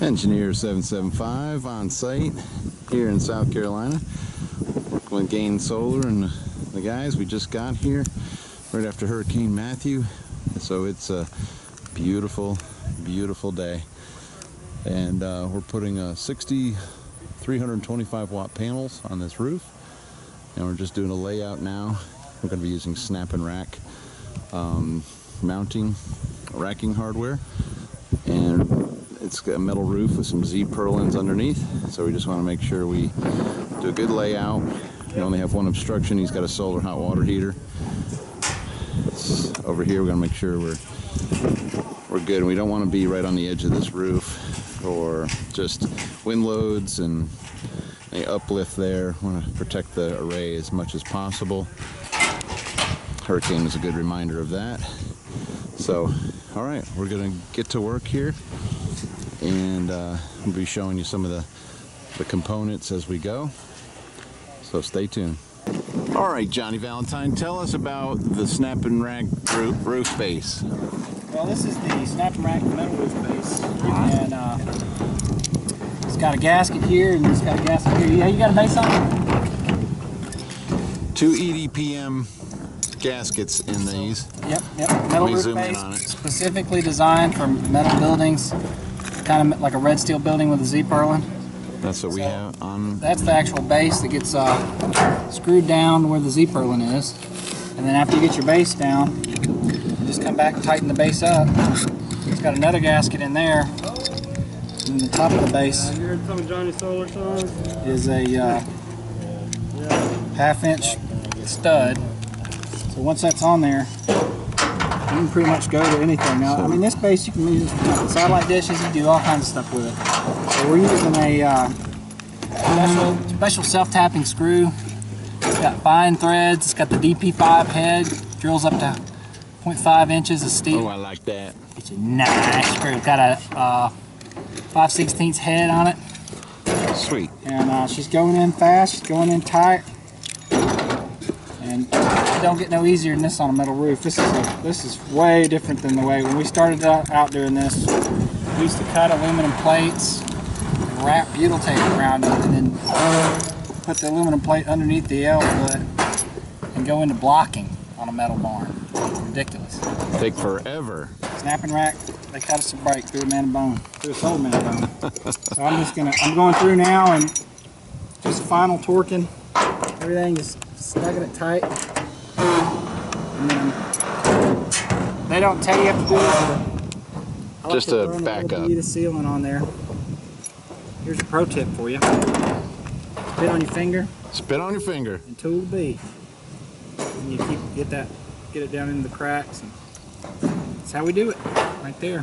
Engineer 775 on site here in South Carolina, working with Gain Solar and the guys. We just got here right after Hurricane Matthew, so it's a beautiful, beautiful day. And we're putting 60 325-watt panels on this roof, and we're just doing a layout now. We're going to be using Snap-N-Rack mounting, racking hardware, and it's got a metal roof with some Z-Purlins underneath, so we just want to make sure we do a good layout. We only have one obstruction. He's got a solar hot water heater. It's over here. We're going to make sure we're good. We don't want to be right on the edge of this roof or just wind loads and any uplift there. We want to protect the array as much as possible. Hurricane is a good reminder of that. So, all right, we're going to get to work here. And we'll be showing you some of the components as we go, so stay tuned. All right, Johnny Valentine, tell us about the Snap-N-Rack roof base. Well, this is the Snap-N-Rack metal roof base, and it's got a gasket here, and it's got a gasket here. Yeah, you got a base on it? 2 EDPM gaskets in these. Yep, yep. Metal roof base, specifically designed for metal buildings. Kind of like a red steel building with a Z-Purlin. That's what we have on. That's the actual base that gets screwed down where the Z-Purlin is. And then after you get your base down, you just come back and tighten the base up. It's got another gasket in there. And the top of the base is a half-inch stud. So once that's on there, you can pretty much go to anything. Now, I mean, this base you can use for satellite dishes. You do all kinds of stuff with it. So we're using a special self-tapping screw. It's got fine threads. It's got the DP5 head. Drills up to 0.5 inches of steel. Oh, I like that. It's a nice screw. It's got a 5/16 head on it. Sweet. And she's going in fast. She's going in tight. And it don't get no easier than this on a metal roof. This is way different than the way when we started out doing this. We used to cut aluminum plates, and wrap butyl tape around it, and then put the aluminum plate underneath the L foot and go into blocking on a metal barn. It's ridiculous. Take forever. Snap-N-Rack, they cut us a break through a man of bone, through a soul man of bone. So I'm going through now and just final torquing. Everything is stuck in it tight. And then they don't tell you have to do it. I like just to back up. The sealant on there. Here's a pro tip for you. Spit on your finger. Spit on your finger. And tool B. And you get it down into the cracks. And that's how we do it. Right there.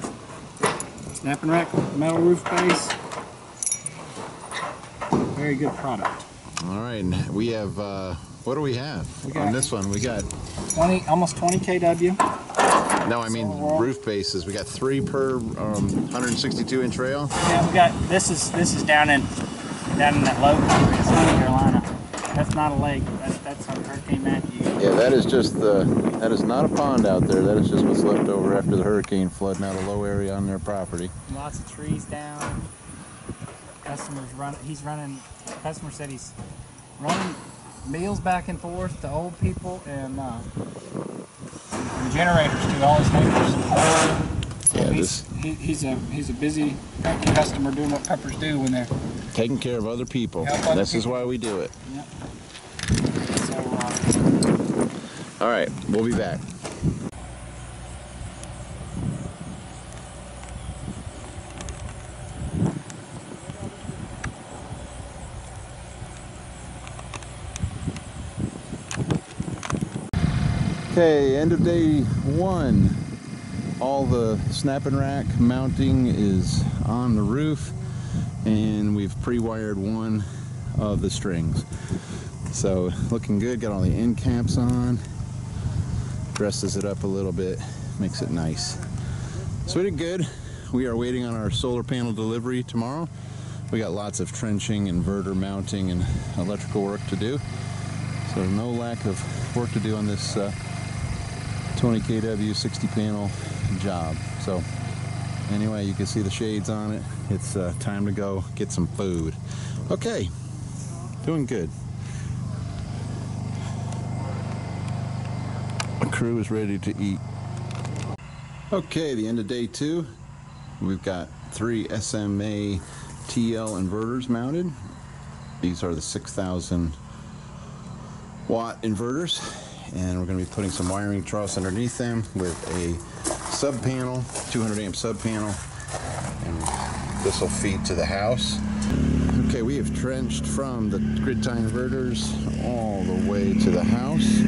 Snap-N-Rack metal roof base. Very good product. All right, we have, what do we have on this one? We got almost 20 kW. No, I mean roof bases. We got 3 per 162-inch rail. Yeah, we got this is down in that low country in South Carolina. That's not a lake. That's on Hurricane Matthew. Yeah, that is just that is not a pond out there. That is just what's left over after the hurricane flooding out a low area on their property. Lots of trees down. Customer said he's running meals back and forth to old people and generators to all his neighbors. So yeah, he's a busy customer doing what peppers do when they're taking care of other people. This is why we do it. Yep. So, all right, we'll be back. Okay, end of day 1. All the Snap-N-Rack mounting is on the roof, and we've pre-wired one of the strings. So looking good, got all the end caps on, dresses it up a little bit, makes it nice. So we did good. We are waiting on our solar panel delivery tomorrow. We got lots of trenching, inverter mounting, and electrical work to do. So no lack of work to do on this 20 kW 60 panel job. So anyway, you can see the shades on it. It's time to go get some food. Okay, doing good. The crew is ready to eat. Okay, the end of day two. We've got three SMA TL inverters mounted. These are the 6,000-watt inverters, and we're going to be putting some wiring truss underneath them with a sub panel, 200-amp sub panel, and this will feed to the house. Okay, we have trenched from the grid tie inverters all the way to the house.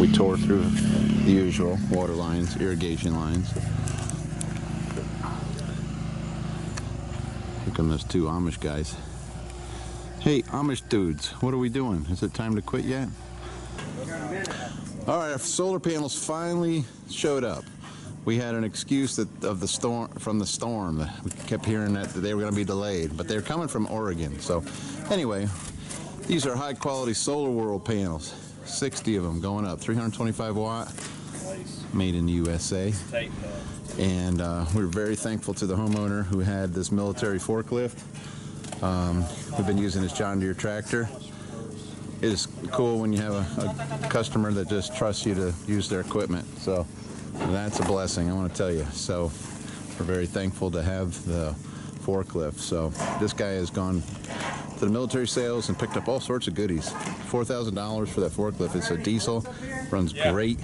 We tore through the usual water lines, irrigation lines. Here come those two Amish guys. Hey, Amish dudes, what are we doing? Is it time to quit yet? All right, our solar panels finally showed up. We had an excuse that of the storm, from the storm. We kept hearing that they were going to be delayed, but they're coming from Oregon. So anyway, these are high quality Solar World panels. 60 of them going up, 325-watt, made in the USA. And we're very thankful to the homeowner who had this military forklift. We've been using this John Deere tractor. It is cool when you have a customer that just trusts you to use their equipment. So that's a blessing, I want to tell you. So we're very thankful to have the forklift. So this guy has gone to the military sales and picked up all sorts of goodies. $4,000 for that forklift. It's a diesel, runs great.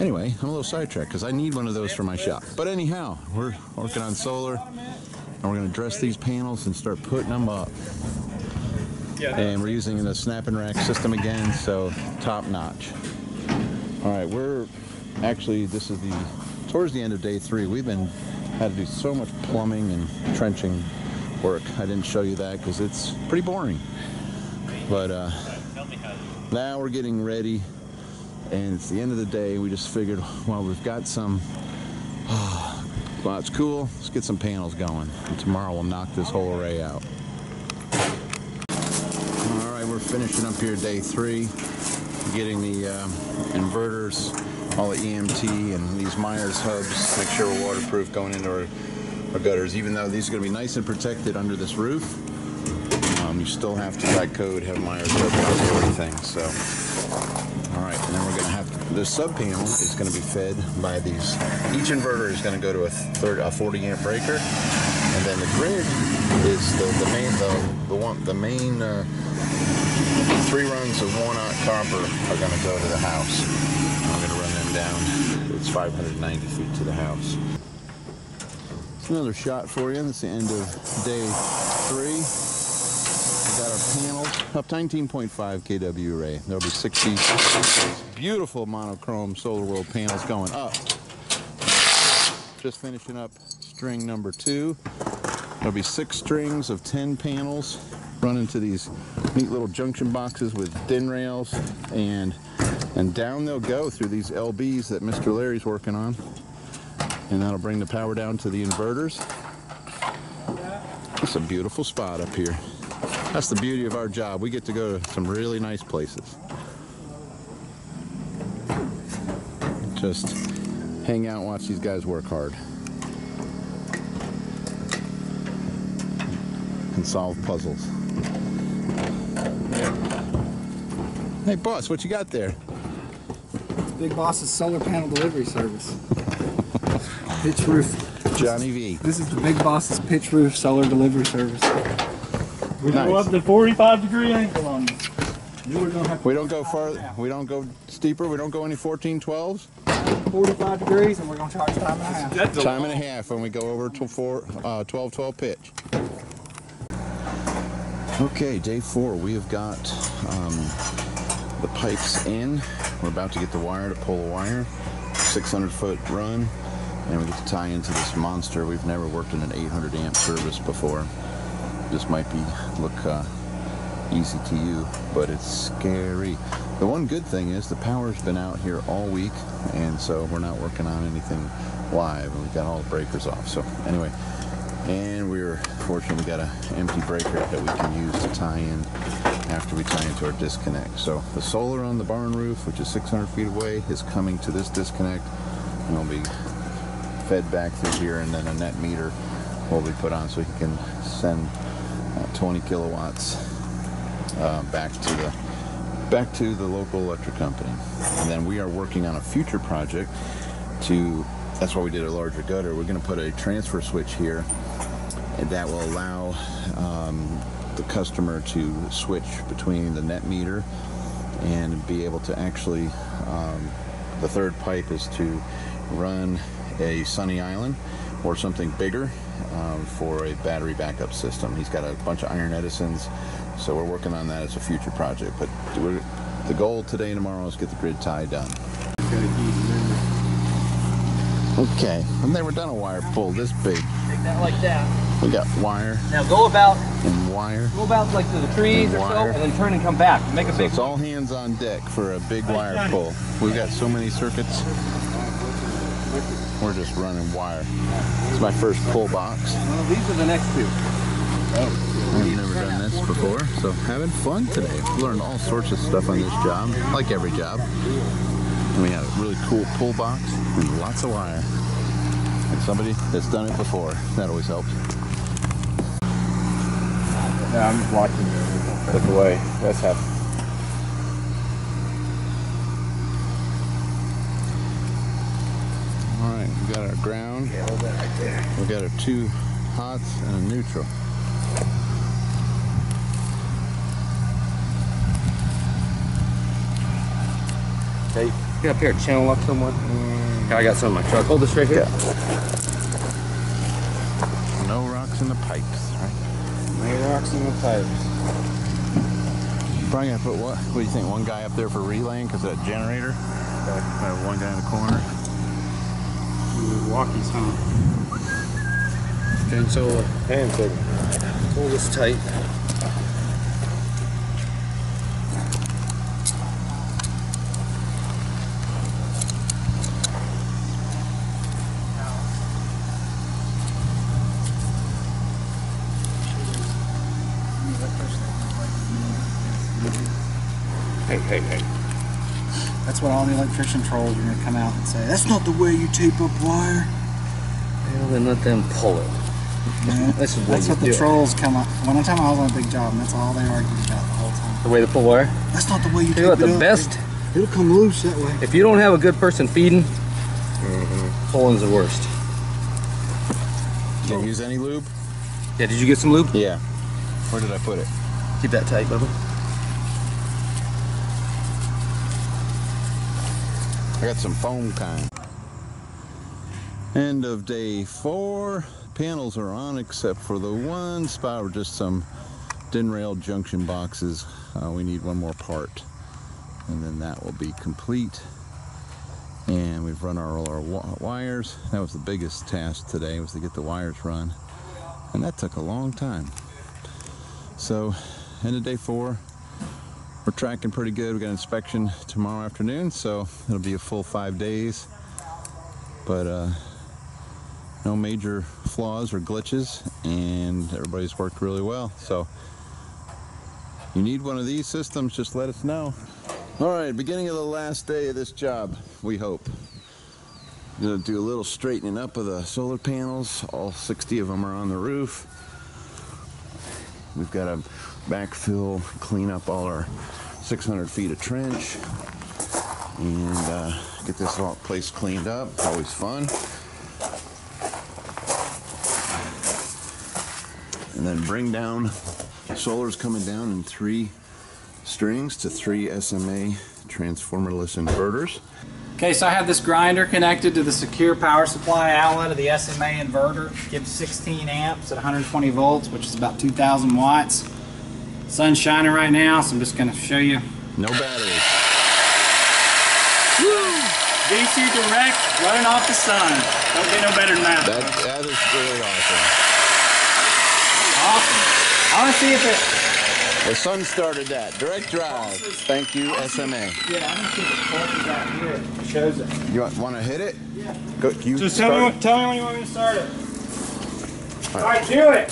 Anyway, I'm a little sidetracked because I need one of those for my shop. But anyhow, we're working on solar, and we're going to dress these panels and start putting them up. And we're using the Snap-N-Rack system again, so top notch. All right, we're actually, this is the towards the end of day three. We've been had to do so much plumbing and trenching work. I didn't show you that because it's pretty boring. But now we're getting ready, and it's the end of the day. We just figured, well, we've got some. Well, it's cool. Let's get some panels going, and tomorrow we'll knock this whole array out. We're finishing up here day three, getting the inverters, all the EMT, and these Meyers hubs, make sure we're waterproof going into our gutters. Even though these are going to be nice and protected under this roof, you still have to, by code, have Meyers hubs on everything. So, all right, and then we're going to have, the sub panel is going to be fed by these. Each inverter is going to go to a 40-amp breaker, and then the grid is the main. Three runs of 1-aught copper are going to go to the house. I'm going to run them down. It's 590 feet to the house. It's another shot for you. That's the end of day three. We've got our panels up to 19.5 kW array. There'll be 60 beautiful monochrome Solar World panels going up. Just finishing up string number two. There'll be 6 strings of 10 panels. Run into these neat little junction boxes with din rails, and down they'll go through these LBs that Mr. Larry's working on, and that'll bring the power down to the inverters. It's a beautiful spot up here. That's the beauty of our job. We get to go to some really nice places. Just hang out and watch these guys work hard and solve puzzles. Hey boss, what you got there? Big Boss's solar panel delivery service. Pitch roof. Johnny V. This is the Big Boss's pitch roof solar delivery service. We nice. Go up to 45-degree angle on this. We don't go far. We don't go steeper. We don't go any 14-12s. 45 degrees, and we're gonna charge time and a half. That's time and a half when we go over to 12-12 pitch. Okay, day four. We have got the pipes in. We're about to get the wire to pull the wire. 600-foot run, and we get to tie into this monster. We've never worked in an 800-amp service before. This might be look easy to you, but it's scary. The one good thing is the power's been out here all week, and so we're not working on anything live, and we've got all the breakers off. So anyway, and we're fortunate we got an empty breaker that we can use to tie in after we tie into our disconnect. So the solar on the barn roof, which is 600 feet away, is coming to this disconnect, and it'll be fed back through here, and then a net meter will be put on so he can send 20 kilowatts back to the local electric company. And then we are working on a future project to, that's why we did a larger gutter. We're going to put a transfer switch here, and that will allow the customer to switch between the net meter and be able to actually, the third pipe is to run a Sunny Island or something bigger for a battery backup system. He's got a bunch of Iron Edisons, so we're working on that as a future project. But the goal today and tomorrow is get the grid tie done. Okay, I've never done a wire pull this big. Take that like that. We got wire. Now go about. And wire. Go about like to the trees or so, and then turn and come back. Make a big. So it's all hands on deck for a big wire pull. We've got so many circuits. We're just running wire. It's my first pull box. Well, these are the next two. I've never done this before, so having fun today. Learned all sorts of stuff on this job, like every job. And we had a really cool pull box and lots of wire. And somebody that's done it before. That always helps. Yeah, I'm just watching. Look away. That's happening. We've got our ground, we've got our two hots and a neutral. Hey, get up here, channel up somewhat. I got some in my truck. Hold this right here. Yeah. No rocks in the pipes, right? No rocks in the pipes. Probably gonna put what do you think? One guy up there for relaying because of that generator? Okay. One guy in the corner. Milwaukee's home. Gain Solar. And hold this tight. Hey, hey, hey. That's what all the electrician trolls are going to come out and say, that's not the way you tape up wire. Well, then let them pull it. Yeah. That's what the trolls come up. One time I was on a big job, and that's all they argued about the whole time. The way to pull wire? That's not the way you tape it up. The best? It'll come loose that way. If you don't have a good person feeding, pulling's the worst. Did you use any lube? Yeah, did you get some lube? Yeah. Where did I put it? Keep that tight, Bubba. I got some foam kind. End of day 4. Panels are on except for the one spot where just some din rail junction boxes. We need one more part, and then that will be complete. And we've run all our wires. That was the biggest task today, was to get the wires run, and that took a long time. So, end of day 4. We're tracking pretty good. We got an inspection tomorrow afternoon, so it'll be a full 5 days. But no major flaws or glitches, and everybody's worked really well. So you need one of these systems, just let us know. All right, beginning of the last day of this job, we hope. I'm gonna do a little straightening up of the solar panels. All 60 of them are on the roof. We've got a backfill, clean up all our 600 feet of trench, and get this whole place cleaned up. Always fun. And then bring down, solar's coming down in 3 strings to 3 SMA transformerless inverters. Okay, so I have this grinder connected to the secure power supply outlet of the SMA inverter. It gives 16 amps at 120 volts, which is about 2,000 watts. Sun's shining right now, so I'm just going to show you. No batteries. Woo! DC direct, running off the sun. Don't get no better than that. That is really awesome. Awesome. I want to see if it The sun started that. Direct drive. Thank you, SMA. Yeah, I don't see the pulses out here. It shows it. You want to hit it? Yeah. Go, you just tell me when you want me to start it. Alright, do it.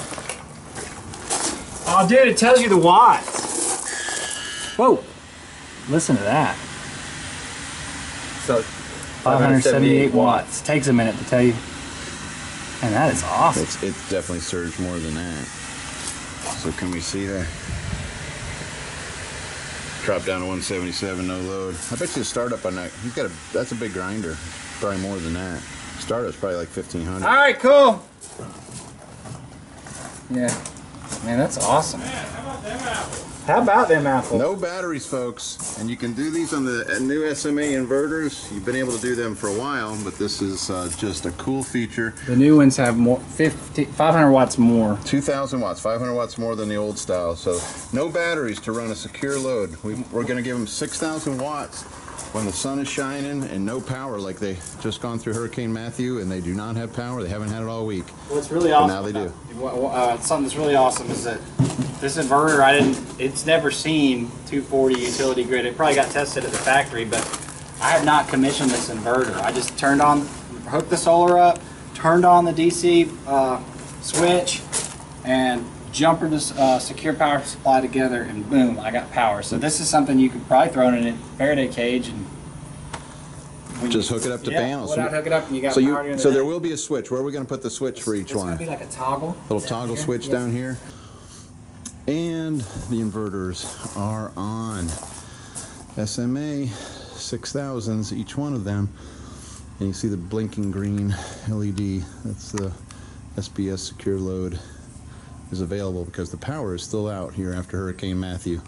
Oh, dude, it tells you the watts. Whoa. Listen to that. So, 578 watts. Takes a minute to tell you. And that is awesome. It's definitely surged more than that. So can we see that? Drop down to 177, no load. I bet you the startup on that, he's got that's a big grinder. Probably more than that. Startup's probably like 1,500. All right, cool. Yeah, man, that's awesome. Man, how about them apples? How about them apples? No batteries, folks. And you can do these on the new SMA inverters. You've been able to do them for a while, but this is just a cool feature. The new ones have more, 500 watts more. 2,000 watts, 500 watts more than the old style. So no batteries to run a secure load. We're going to give them 6,000 watts when the sun is shining and no power, like they just gone through Hurricane Matthew and they do not have power. They haven't had it all week. Well, it's really awesome. Now they do. Something that's really awesome is that this inverter, it's never seen 240 utility grid. It probably got tested at the factory, but I have not commissioned this inverter. I just turned on, hooked the solar up, turned on the DC switch, and jumpered this secure power supply together, and boom, I got power. So this is something you could probably throw in a Faraday cage and just hook it up to panels. Without hooking up, and you got power in there will be a switch. Where are we going to put the switch for each one? It's going to be like a toggle. Little toggle switch down here. And the inverters are on SMA 6000s, each one of them. And you see the blinking green LED. That's the SBS secure load. Is available because the power is still out here after Hurricane Matthew.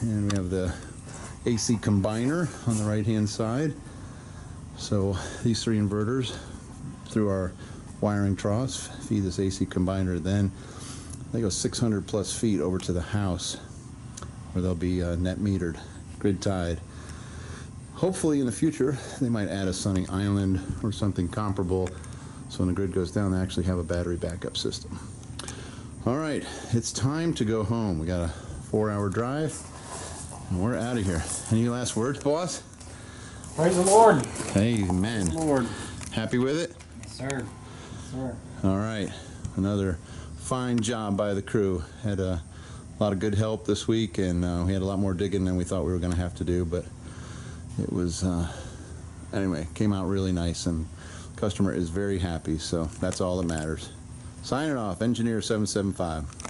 And we have the AC combiner on the right hand side. So these three inverters through our wiring troughs feed this AC combiner. Then they go 600 plus feet over to the house where they'll be net metered, grid tied. Hopefully in the future they might add a Sunny Island or something comparable. So when the grid goes down, they actually have a battery backup system. All right, it's time to go home. We got a 4-hour drive, and we're out of here. Any last words, boss? Praise the Lord. Amen. Praise the Lord. Happy with it? Yes, sir. Yes, sir. All right, another fine job by the crew. Had a lot of good help this week, and we had a lot more digging than we thought we were going to have to do, but it was, anyway, came out really nice, and customer is very happy, so that's all that matters. Signing off, Engineer 775.